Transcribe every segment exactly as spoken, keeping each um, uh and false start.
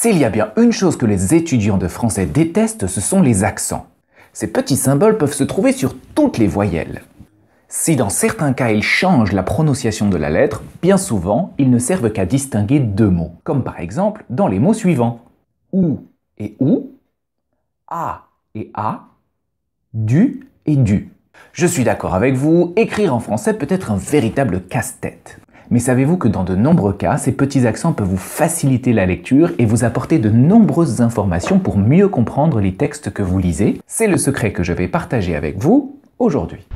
S'il y a bien une chose que les étudiants de français détestent, ce sont les accents. Ces petits symboles peuvent se trouver sur toutes les voyelles. Si dans certains cas ils changent la prononciation de la lettre, bien souvent ils ne servent qu'à distinguer deux mots, comme par exemple dans les mots suivants: ou et ou, à et à, du et du. Je suis d'accord avec vous, écrire en français peut être un véritable casse-tête. Mais savez-vous que dans de nombreux cas, ces petits accents peuvent vous faciliter la lecture et vous apporter de nombreuses informations pour mieux comprendre les textes que vous lisez? C'est le secret que je vais partager avec vous aujourd'hui.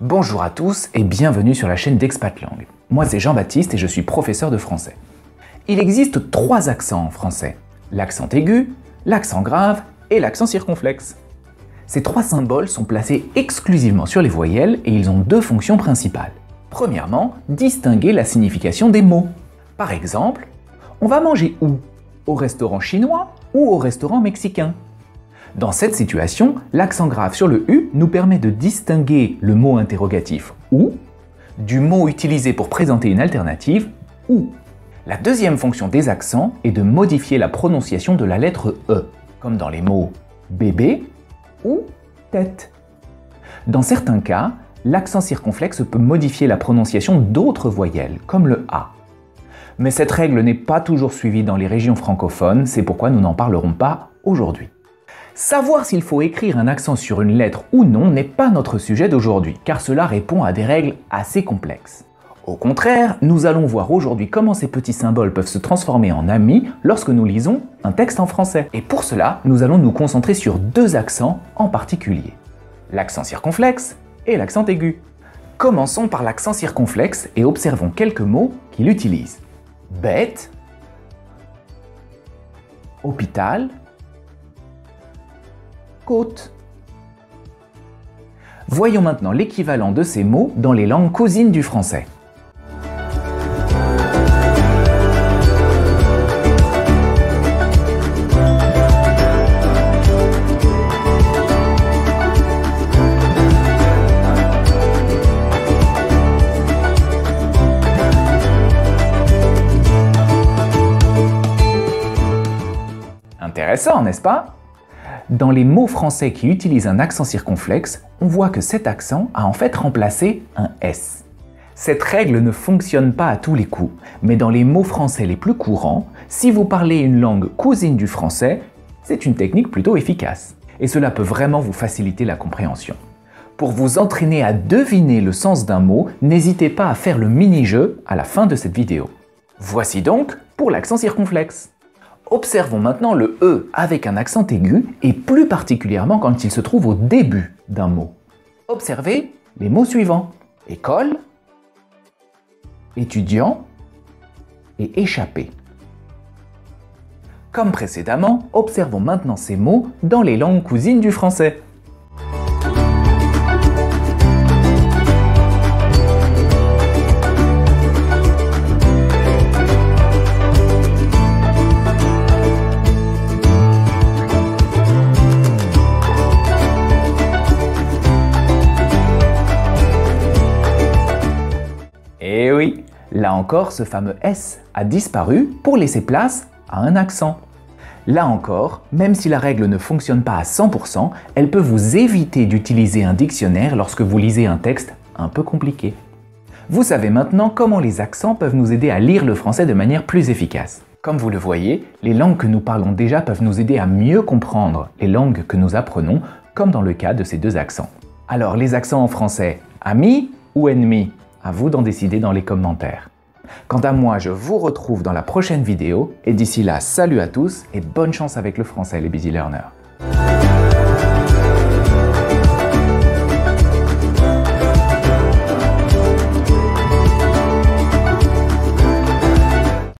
Bonjour à tous et bienvenue sur la chaîne d'ExpatLang. Moi c'est Jean-Baptiste et je suis professeur de français. Il existe trois accents en français: l'accent aigu, l'accent grave et l'accent circonflexe. Ces trois symboles sont placés exclusivement sur les voyelles et ils ont deux fonctions principales. Premièrement, distinguer la signification des mots. Par exemple, on va manger où? Au restaurant chinois ou au restaurant mexicain? Dans cette situation, l'accent grave sur le U nous permet de distinguer le mot interrogatif ou du mot utilisé pour présenter une alternative ou. La deuxième fonction des accents est de modifier la prononciation de la lettre E, comme dans les mots bébé ou tête. Dans certains cas, l'accent circonflexe peut modifier la prononciation d'autres voyelles, comme le A. Mais cette règle n'est pas toujours suivie dans les régions francophones, c'est pourquoi nous n'en parlerons pas aujourd'hui. Savoir s'il faut écrire un accent sur une lettre ou non n'est pas notre sujet d'aujourd'hui, car cela répond à des règles assez complexes. Au contraire, nous allons voir aujourd'hui comment ces petits symboles peuvent se transformer en amis lorsque nous lisons un texte en français. Et pour cela, nous allons nous concentrer sur deux accents en particulier, l'accent circonflexe et l'accent aigu. Commençons par l'accent circonflexe et observons quelques mots qu'il utilise. Bête, hôpital, côte. Voyons maintenant l'équivalent de ces mots dans les langues cousines du français. Intéressant, n'est-ce pas? Dans les mots français qui utilisent un accent circonflexe, on voit que cet accent a en fait remplacé un S. Cette règle ne fonctionne pas à tous les coups, mais dans les mots français les plus courants, si vous parlez une langue cousine du français, c'est une technique plutôt efficace. Et cela peut vraiment vous faciliter la compréhension. Pour vous entraîner à deviner le sens d'un mot, n'hésitez pas à faire le mini-jeu à la fin de cette vidéo. Voici donc pour l'accent circonflexe. Observons maintenant le E avec un accent aigu et plus particulièrement quand il se trouve au début d'un mot. Observez les mots suivants: école, étudiant et échapper. Comme précédemment, observons maintenant ces mots dans les langues cousines du français. Et oui, là encore, ce fameux S a disparu pour laisser place à un accent. Là encore, même si la règle ne fonctionne pas à cent pour cent, elle peut vous éviter d'utiliser un dictionnaire lorsque vous lisez un texte un peu compliqué. Vous savez maintenant comment les accents peuvent nous aider à lire le français de manière plus efficace. Comme vous le voyez, les langues que nous parlons déjà peuvent nous aider à mieux comprendre les langues que nous apprenons, comme dans le cas de ces deux accents. Alors, les accents en français, amis ou ennemis? À vous d'en décider dans les commentaires. Quant à moi, je vous retrouve dans la prochaine vidéo et d'ici là, salut à tous et bonne chance avec le français les Busy Learners.